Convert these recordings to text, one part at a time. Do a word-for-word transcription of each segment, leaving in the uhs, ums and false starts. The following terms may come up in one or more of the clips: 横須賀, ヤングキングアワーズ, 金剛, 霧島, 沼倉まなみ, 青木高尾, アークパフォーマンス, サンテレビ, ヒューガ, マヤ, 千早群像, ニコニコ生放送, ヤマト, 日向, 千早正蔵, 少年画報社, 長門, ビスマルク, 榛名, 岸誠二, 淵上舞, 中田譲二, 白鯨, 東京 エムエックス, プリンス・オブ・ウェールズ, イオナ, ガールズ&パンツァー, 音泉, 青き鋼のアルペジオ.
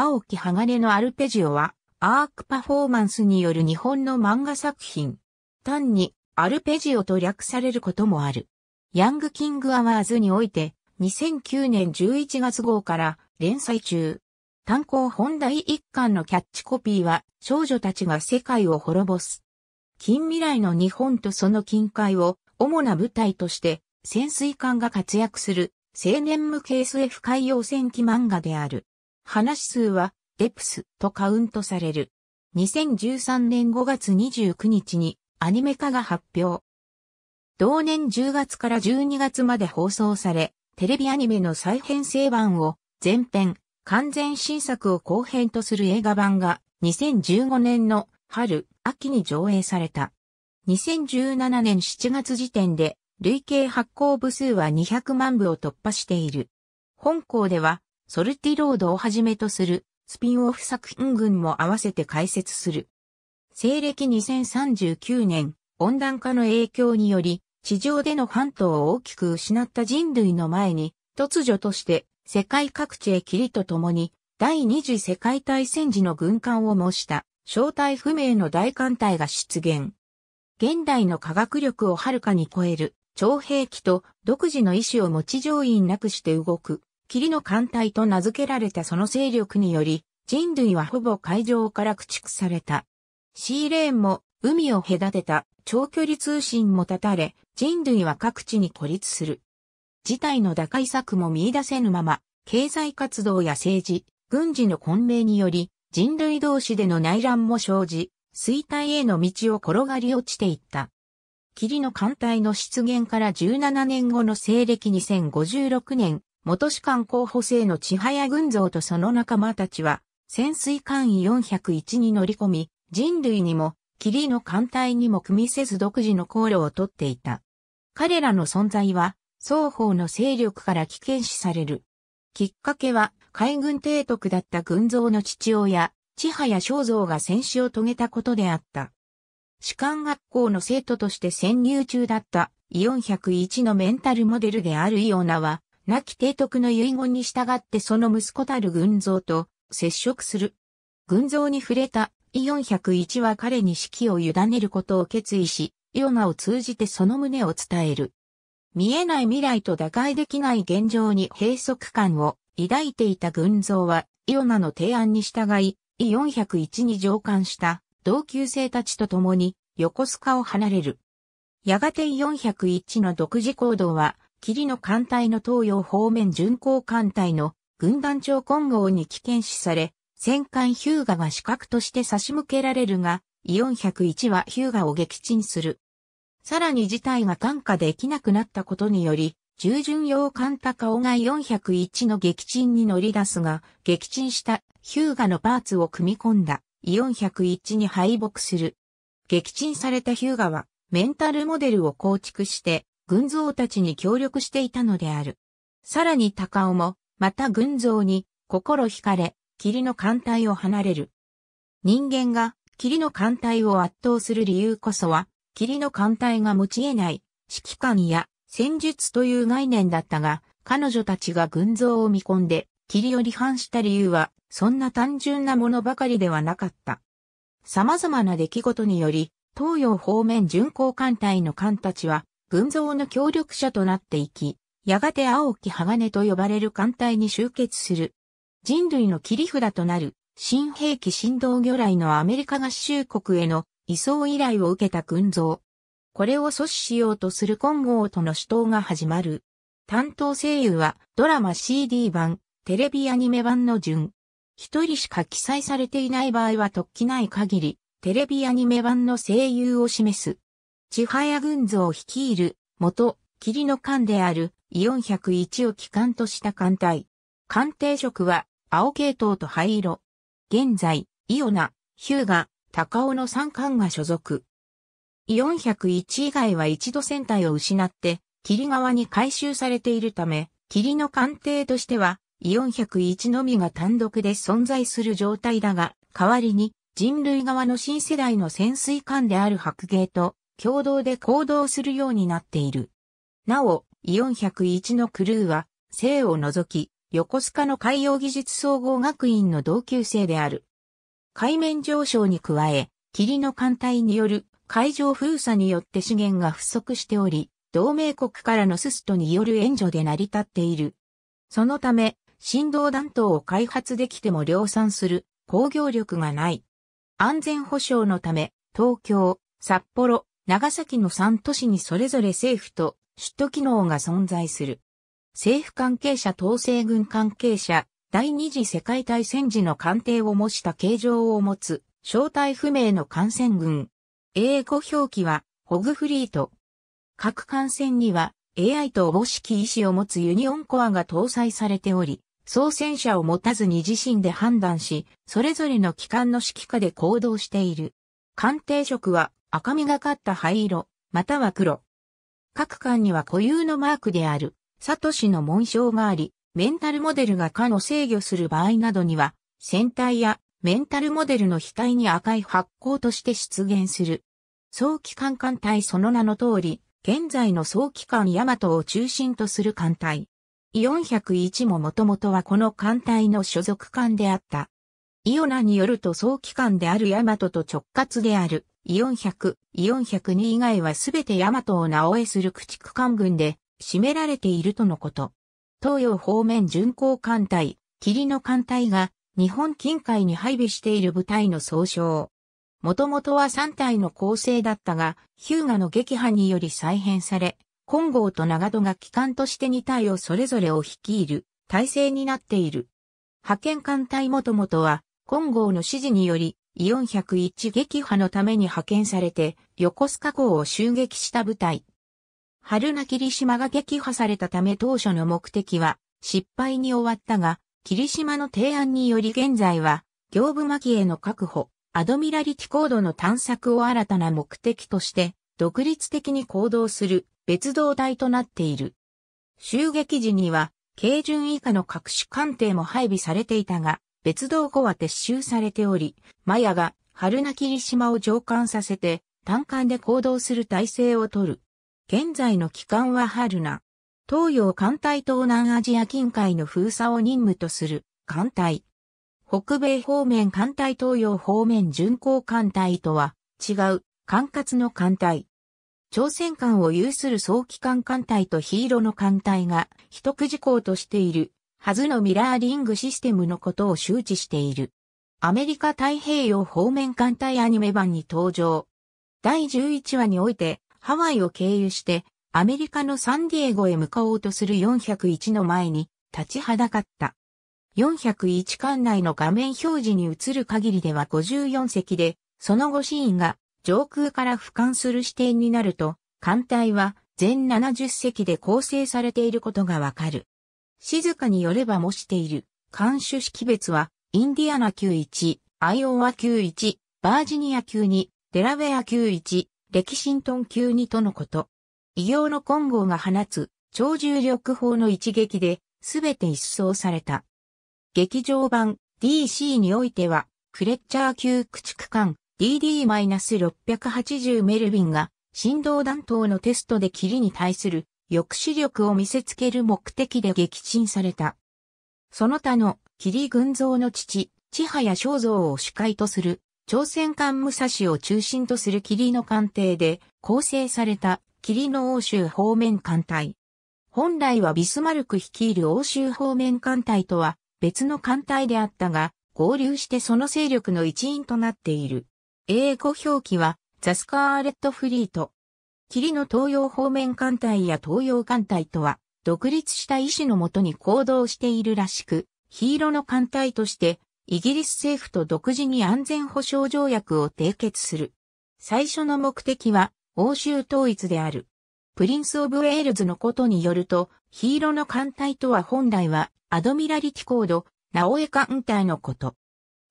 青き鋼のアルペジオは、アークパフォーマンスによる日本の漫画作品。単に、アルペジオと略されることもある。ヤングキングアワーズにおいて、にせんきゅうねんじゅういちがつごうから連載中。単行本第一巻のキャッチコピーは、少女たちが世界を滅ぼす。近未来の日本とその近海を主な舞台として潜水艦が活躍する青年向け エスエフ 海洋戦記漫画である。話数はエプスとカウントされる。にせんじゅうさんねんごがつにじゅうくにちにアニメ化が発表。同年じゅうがつからじゅうにがつまで放送され、テレビアニメの再編成版を前編、完全新作を後編とする映画版がにせんじゅうごねんの春、秋に上映された。にせんじゅうななねんしちがつ時点で累計発行部数はにひゃくまんぶを突破している。本校ではソルティロードをはじめとするスピンオフ作品群も合わせて解説する。西暦にせんさんじゅうきゅうねん、温暖化の影響により地上での半島を大きく失った人類の前に突如として世界各地へ霧と共に第二次世界大戦時の軍艦を模した正体不明の大艦隊が出現。現代の科学力をはるかに超える超兵器と独自の意志を持ち上意なくして動く霧の艦隊と名付けられたその勢力により人類はほぼ海上から駆逐された。シーレーンも海を隔てた長距離通信も断たれ、人類は各地に孤立する。事態の打開策も見出せぬまま、経済活動や政治、軍事の混迷により、人類同士での内乱も生じ、衰退への道を転がり落ちていった。霧の艦隊の出現からじゅうななねんごの西暦にせんごじゅうろくねん、元士官候補生の千早群像とその仲間たちは、潜水艦よんひゃくいちに乗り込み、人類にも、霧の艦隊にも組みせず独自の航路をとっていた。彼らの存在は双方の勢力から危険視される。きっかけは海軍提督だった群像の父親、千早正蔵が戦死を遂げたことであった。士官学校の生徒として潜入中だったよんひゃくいちのメンタルモデルであるイオナは、亡き提督の遺言に従ってその息子たる群像と接触する。群像に触れた。よんひゃくいちは彼に指揮を委ねることを決意し、イオナを通じてその旨を伝える。見えない未来と打開できない現状に閉塞感を抱いていた群像は、イオナの提案に従い、よんひゃくいちに乗艦した同級生たちと共に横須賀を離れる。やがてよんひゃくいちの独自行動は、霧の艦隊の東洋方面巡航艦隊の軍団長金剛に危険視され、戦艦ヒューガが死角として差し向けられるが、よんひゃくいちはヒューガを撃沈する。さらに事態が緩和できなくなったことにより、従順洋艦高尾がよんひゃくいちの撃沈に乗り出すが、撃沈したヒューガのパーツを組み込んだよんひゃくいちに敗北する。撃沈されたヒューガは、メンタルモデルを構築して、群像たちに協力していたのである。さらに高尾も、また群像に心惹かれ、霧の艦隊を離れる。人間が霧の艦隊を圧倒する理由こそは、霧の艦隊が持ち得ない指揮官や戦術という概念だったが、彼女たちが群像を見込んで霧を離反した理由は、そんな単純なものばかりではなかった。様々な出来事により、東洋方面巡航艦隊の艦たちは、群像の協力者となっていき、やがて青き鋼と呼ばれる艦隊に集結する。人類の切り札となる新兵器新道魚雷のアメリカ合衆国への移送依頼を受けた群像。これを阻止しようとする金剛との死闘が始まる。担当声優はドラマ シーディー 版、テレビアニメ版の順。一人しか記載されていない場合は特記ない限り、テレビアニメ版の声優を示す。千早群像率いる元霧の艦であるよんひゃくいちを旗艦とした艦隊。艦艇色は青系統と灰色。現在、イオナ、ヒューガ、高尾のさんかんが所属。よんひゃくいち以外は一度船体を失って、霧側に回収されているため、霧の艦艇としては、よんひゃくいちのみが単独で存在する状態だが、代わりに人類側の新世代の潜水艦である白鯨と共同で行動するようになっている。なお、よんひゃくいちのクルーは、生を除き、横須賀の海洋技術総合学院の同級生である。海面上昇に加え、霧の艦隊による海上封鎖によって資源が不足しており、同盟国からのスストによる援助で成り立っている。そのため、振動弾頭を開発できても量産する工業力がない。安全保障のため、東京、札幌、長崎のさん都市にそれぞれ政府と首都機能が存在する。政府関係者統制軍関係者、第二次世界大戦時の艦艇を模した形状を持つ、正体不明の艦船群。英語表記は、ホグフリート。各艦船には、エーアイ とおぼしき意思を持つユニオンコアが搭載されており、操船者を持たずに自身で判断し、それぞれの機関の指揮下で行動している。艦艇色は、赤みがかった灰色、または黒。各艦には固有のマークである。サトシの紋章があり、メンタルモデルが艦を制御する場合などには、船体やメンタルモデルの額に赤い発光として出現する。早期艦艦隊その名の通り、現在の早期艦ヤマトを中心とする艦隊。イよんひゃくいちももともとはこの艦隊の所属艦であった。イオナによると早期艦であるヤマトと直轄であるイよんひゃく、イよんひゃくに以外はすべてヤマトを名追えする駆逐艦群で、占められているとのこと。東洋方面巡航艦隊、霧の艦隊が日本近海に配備している部隊の総称。もともとはさん隊の構成だったが、日向の撃破により再編され、金剛と長門が旗艦としてに隊をそれぞれを率いる体制になっている。派遣艦隊もともとは、金剛の指示により、イよんひゃくいち撃破のために派遣されて、横須賀港を襲撃した部隊。榛名霧島が撃破されたため当初の目的は失敗に終わったが、霧島の提案により現在は、行部蒔絵の確保、アドミラリティ航路の探索を新たな目的として、独立的に行動する別動隊となっている。襲撃時には、軽巡以下の各種艦艇も配備されていたが、別動後は撤収されており、マヤが榛名霧島を乗艦させて、単艦で行動する体制を取る。現在の旗艦は榛名。東洋艦隊東南アジア近海の封鎖を任務とする艦隊。北米方面艦隊東洋方面巡航艦隊とは違う管轄の艦隊。朝鮮艦を有する早期艦艦隊と緋色の艦隊が一区事項としているはずのミラーリングシステムのことを周知している。アメリカ太平洋方面艦隊アニメ版に登場。だいじゅういちわにおいて、ハワイを経由してアメリカのサンディエゴへ向かおうとするよんひゃくいちの前に立ちはだかった。よんひゃくいち艦内の画面表示に映る限りではごじゅうよん隻で、その後シーンが上空から俯瞰する視点になると、艦隊は全ななじゅう隻で構成されていることがわかる。静かによれば模している艦種識別は、インディアナ級いち、アイオワ級いち、バージニア級に、デラウェア級いち、レキシントン級にとのこと。異形の金剛が放つ超重力砲の一撃で全て一掃された。劇場版 ディーシー においてはフレッチャー級駆逐艦 ディーディーろっぴゃくはちじゅう メルヴィンが振動弾頭のテストで霧に対する抑止力を見せつける目的で撃沈された。その他の霧群像の父、千早正蔵を主海とする。朝鮮艦武蔵を中心とする霧の艦艇で構成された霧の欧州方面艦隊。本来はビスマルク率いる欧州方面艦隊とは別の艦隊であったが、合流してその勢力の一員となっている。英語表記はザ・スカーレット・フリート。霧の東洋方面艦隊や東洋艦隊とは独立した意思のもとに行動しているらしく、緋色の艦隊として、イギリス政府と独自に安全保障条約を締結する。最初の目的は欧州統一である。プリンス・オブ・ウェールズのことによると、緋色の艦隊とは本来はアドミラリティ航路、直江艦隊のこと。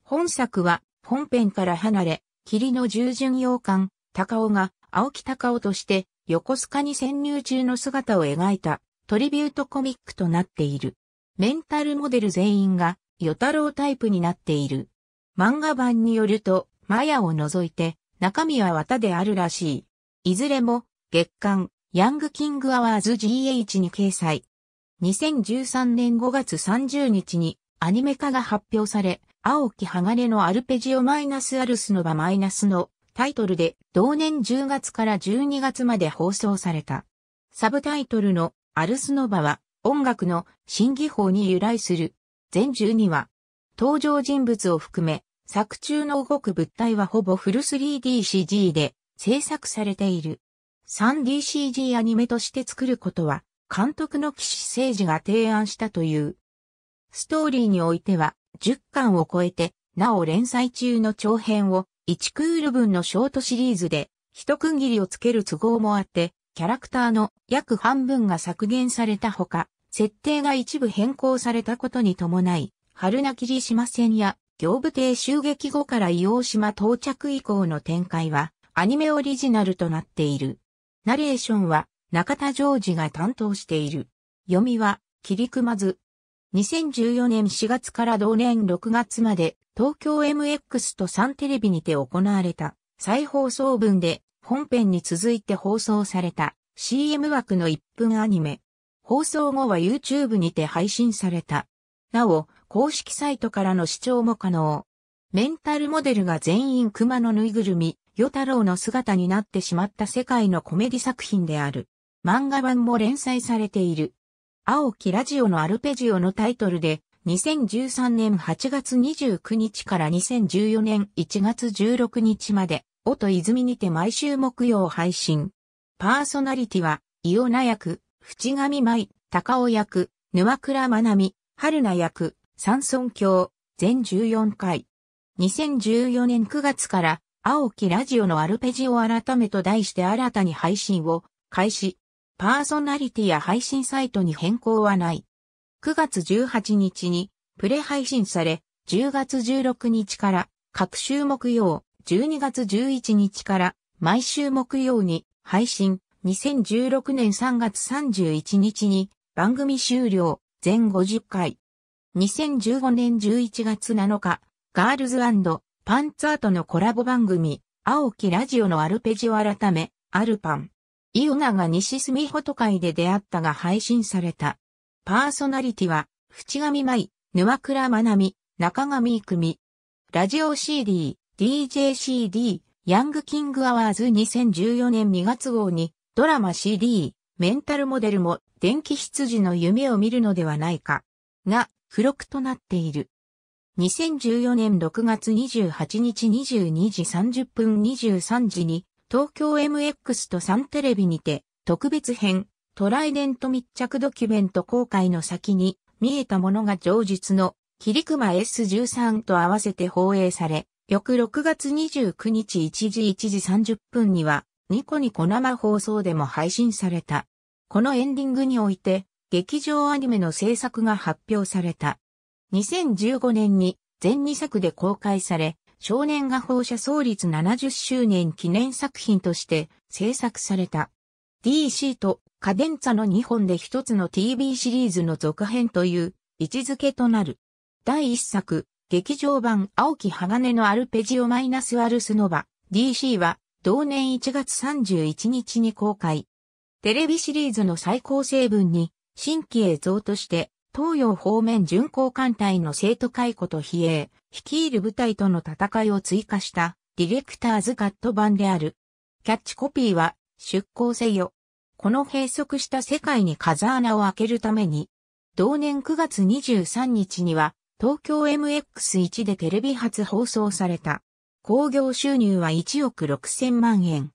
本作は本編から離れ、霧の従巡洋艦、高尾が青木高尾として横須賀に潜入中の姿を描いたトリビュートコミックとなっている。メンタルモデル全員が、与太郎タイプになっている。漫画版によると、マヤを除いて、中身は綿であるらしい。いずれも、月刊、ヤングキングアワーズ ジーエイチ に掲載。にせんじゅうさんねんごがつさんじゅうにちにアニメ化が発表され、青木鋼のアルペジオ−アルスノヴァ−のタイトルで同年じゅうがつからじゅうにがつまで放送された。サブタイトルのアルスノヴァは音楽の新技法に由来する。全じゅうにわ。登場人物を含め作中の動く物体はほぼフル スリーディーシージー で制作されている。スリーディーシージー アニメとして作ることは監督の岸誠二が提案したという。ストーリーにおいてはじゅっかんを超えてなお連載中の長編をいちクールぶんのショートシリーズで一区切りをつける都合もあってキャラクターの約半分が削減されたほか、設定が一部変更されたことに伴い、榛名霧島線や刑部艇襲撃後から硫黄島到着以降の展開はアニメオリジナルとなっている。ナレーションは中田譲二が担当している。読みは桐熊図。にせんじゅうよねんしがつから同年ろくがつまで東京 エムエックス とサンテレビにて行われた再放送分で本編に続いて放送された シーエム 枠のいっぷんアニメ。放送後は ユーチューブ にて配信された。なお、公式サイトからの視聴も可能。メンタルモデルが全員熊のぬいぐるみ、与太郎の姿になってしまった世界のコメディ作品である。漫画版も連載されている。青木ラジオのアルペジオのタイトルで、にせんじゅうさんねんはちがつにじゅうくにちからにせんじゅうよねんいちがつじゅうろくにちまで、音泉にて毎週木曜配信。パーソナリティは、伊尾名役。淵上舞、高尾役、沼倉まなみ、春菜役、三尊教、全じゅうよんかい。にせんじゅうよねんくがつから、青木ラジオのアルペジオ改めと題して新たに配信を開始。パーソナリティや配信サイトに変更はない。くがつじゅうはちにちにプレ配信され、じゅうがつじゅうろくにちから各週木曜、じゅうにがつじゅういちにちから毎週木曜に配信。にせんじゅうろくねんさんがつさんじゅういちにちに番組終了、全ごじゅっかい。にせんじゅうごねんじゅういちがつなのか、ガールズ&パンツァーとのコラボ番組、青木ラジオのアルペジオ改め、アルパン。伊尾名が西住保都会で出会ったが配信された。パーソナリティは、淵上舞、沼倉まなみ、中上郁美。ラジオ シーディー、ディージェーシーディー、ヤングキングアワーズにせんじゅうよねんにがつごうに、ドラマ シーディー、メンタルモデルも電気羊の夢を見るのではないか、が付録となっている。にせんじゅうよねんろくがつにじゅうはちにちにじゅうにじさんじゅっぷんにじゅうさんじに、東京 エムエックス とサンテレビにて、特別編、トライデント密着ドキュメント公開の先に、見えたものが上述の、桐熊 エスじゅうさん と合わせて放映され、翌ろくがつにじゅうくにちいちじいちじさんじゅっぷんには、ニコニコ生放送でも配信された。このエンディングにおいて、劇場アニメの制作が発表された。にせんじゅうごねんに全にさくで公開され、少年画報社創立ななじゅっしゅうねん記念作品として制作された。ディーシー とカデンツァのにほんでひとつの ティーブイ シリーズの続編という位置づけとなる。だいいっさく、劇場版青木鋼のアルペジオ−アルスノヴァ、ディーシー は、同年いちがつさんじゅういちにちに公開。テレビシリーズの最高成分に、新規映像として、東洋方面巡航艦隊の生徒海古と比叡、率いる部隊との戦いを追加した、ディレクターズカット版である。キャッチコピーは、出航せよ。この閉塞した世界に風穴を開けるために。同年くがつにじゅうさんにちには、東京 エムエックスワン でテレビ初放送された。興行収入はいちおくろくせんまんえん。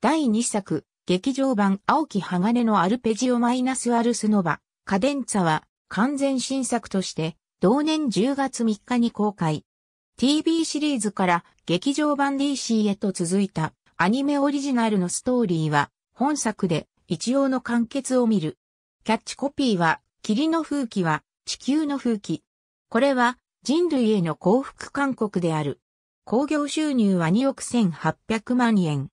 だいにさく、劇場版青木鋼のアルペジオ−アルスノヴァ、カデンツァは完全新作として同年じゅうがつみっかに公開。ティーブイ シリーズから劇場版 ディーシー へと続いたアニメオリジナルのストーリーは本作で一応の完結を見る。キャッチコピーは霧の風紀は地球の風紀。これは人類への幸福勧告である。興行収入はにおくせんはっぴゃくまんえん。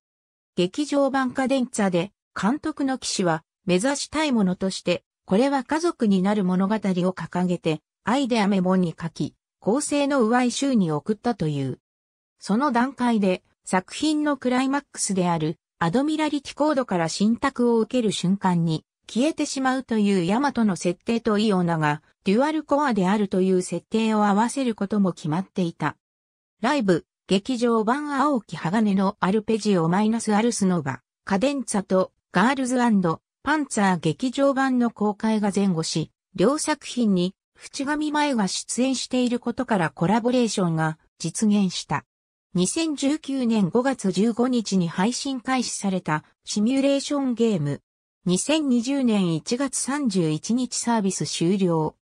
劇場版カデンツァで監督の岸は目指したいものとして、これは家族になる物語を掲げて、愛でアメモに書き、構成の上井周に送ったという。その段階で作品のクライマックスであるアドミラリティコードから信託を受ける瞬間に、消えてしまうというヤマトの設定とイオナがデュアルコアであるという設定を合わせることも決まっていた。ライブ、劇場版青き鋼のアルペジオ−アルスノバ、カデンツァとガールズ&パンツァー劇場版の公開が前後し、両作品に淵上舞が出演していることからコラボレーションが実現した。にせんじゅうきゅうねんごがつじゅうごにちに配信開始されたシミュレーションゲーム。にせんにじゅうねんいちがつさんじゅういちにちサービス終了。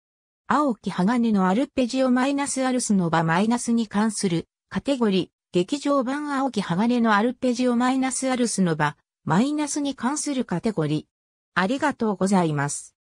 青き鋼のアルペジオ−アルスノバ−に関するカテゴリー、劇場版青き鋼のアルペジオ−アルスノバ−に関するカテゴリー。ありがとうございます。